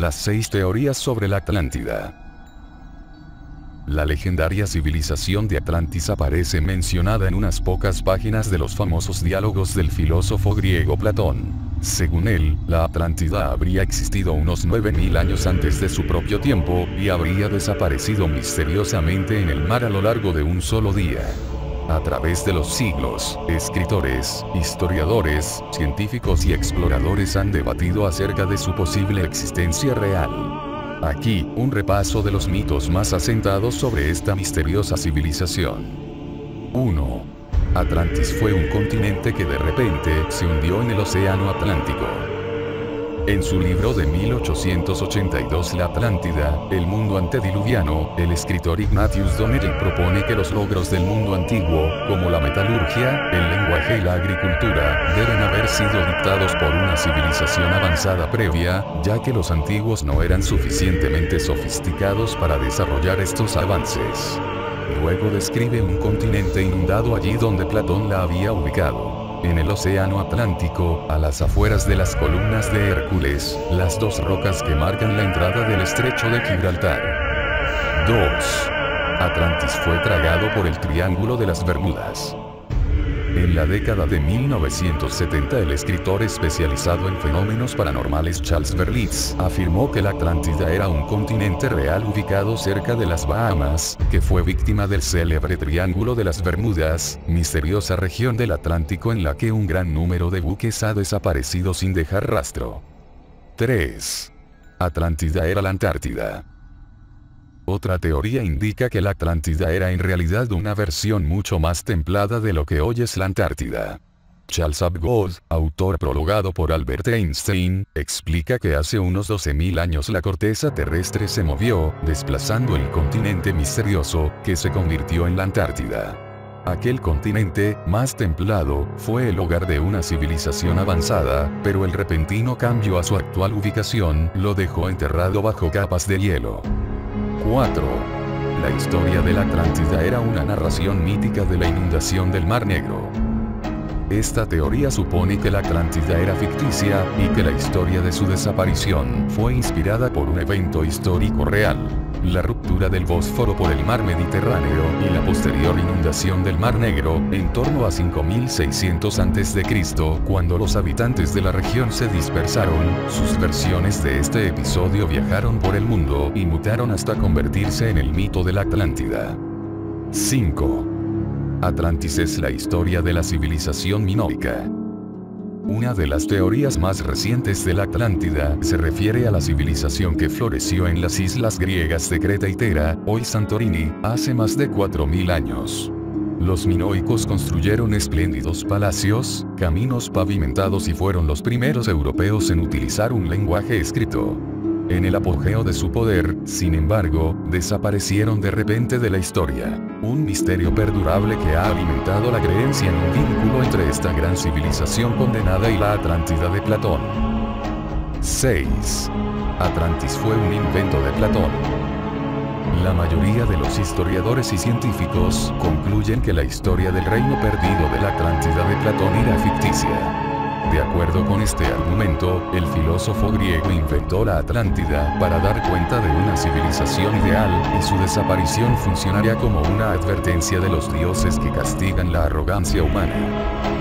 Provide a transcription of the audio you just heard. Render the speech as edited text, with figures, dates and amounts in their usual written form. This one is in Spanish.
Las 6 teorías sobre la Atlántida. La legendaria civilización de Atlantis aparece mencionada en unas pocas páginas de los famosos diálogos del filósofo griego Platón. Según él, la Atlántida habría existido unos 9000 años antes de su propio tiempo, y habría desaparecido misteriosamente en el mar a lo largo de un solo día. A través de los siglos, escritores, historiadores, científicos y exploradores han debatido acerca de su posible existencia real. Aquí, un repaso de los mitos más asentados sobre esta misteriosa civilización. 1. Atlantis fue un continente que de repente se hundió en el océano Atlántico. En su libro de 1882 La Atlántida, el mundo antediluviano, el escritor Ignatius Donnelly propone que los logros del mundo antiguo, como la metalurgia, el lenguaje y la agricultura, deben haber sido dictados por una civilización avanzada previa, ya que los antiguos no eran suficientemente sofisticados para desarrollar estos avances. Luego describe un continente inundado allí donde Platón la había ubicado. En el océano Atlántico, a las afueras de las columnas de Hércules, las dos rocas que marcan la entrada del estrecho de Gibraltar. 2. Atlantis fue tragado por el Triángulo de las Bermudas. En la década de 1970, el escritor especializado en fenómenos paranormales Charles Berlitz afirmó que la Atlántida era un continente real ubicado cerca de las Bahamas, que fue víctima del célebre Triángulo de las Bermudas, misteriosa región del Atlántico en la que un gran número de buques ha desaparecido sin dejar rastro. 3. Atlántida era la Antártida. Otra teoría indica que la Atlántida era en realidad una versión mucho más templada de lo que hoy es la Antártida. Charles Hapgood, autor prologado por Albert Einstein, explica que hace unos 12.000 años la corteza terrestre se movió, desplazando el continente misterioso, que se convirtió en la Antártida. Aquel continente, más templado, fue el hogar de una civilización avanzada, pero el repentino cambio a su actual ubicación lo dejó enterrado bajo capas de hielo. 4. La historia de la Atlántida era una narración mítica de la inundación del Mar Negro. Esta teoría supone que la Atlántida era ficticia, y que la historia de su desaparición fue inspirada por un evento histórico real: la ruptura del Bósforo por el mar Mediterráneo, y la posterior inundación del Mar Negro, en torno a 5600 a.C., cuando los habitantes de la región se dispersaron. Sus versiones de este episodio viajaron por el mundo y mutaron hasta convertirse en el mito de la Atlántida. 5. Atlantis es la historia de la civilización minoica. Una de las teorías más recientes de la Atlántida se refiere a la civilización que floreció en las islas griegas de Creta y Tera, hoy Santorini, hace más de 4000 años. Los minoicos construyeron espléndidos palacios, caminos pavimentados y fueron los primeros europeos en utilizar un lenguaje escrito. En el apogeo de su poder, sin embargo, desaparecieron de repente de la historia. Un misterio perdurable que ha alimentado la creencia en un vínculo entre esta gran civilización condenada y la Atlántida de Platón. 6. Atlantis fue un invento de Platón. La mayoría de los historiadores y científicos concluyen que la historia del reino perdido de la Atlántida de Platón era ficticia. De acuerdo con este argumento, el filósofo griego inventó la Atlántida para dar cuenta de una civilización ideal, y su desaparición funcionaría como una advertencia de los dioses que castigan la arrogancia humana.